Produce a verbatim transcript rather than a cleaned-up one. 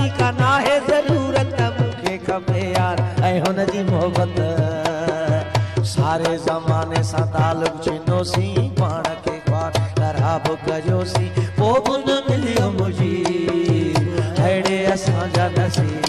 जी का ना है जरूरत मुखे खपे यार ऐ हुन जी मोहब्बत सारे जमाने सां तालुक छिनो सी पाण के ख्वार खराब कजो सी पो बि न मिलियो मुझी अड़े असांजा नसीब।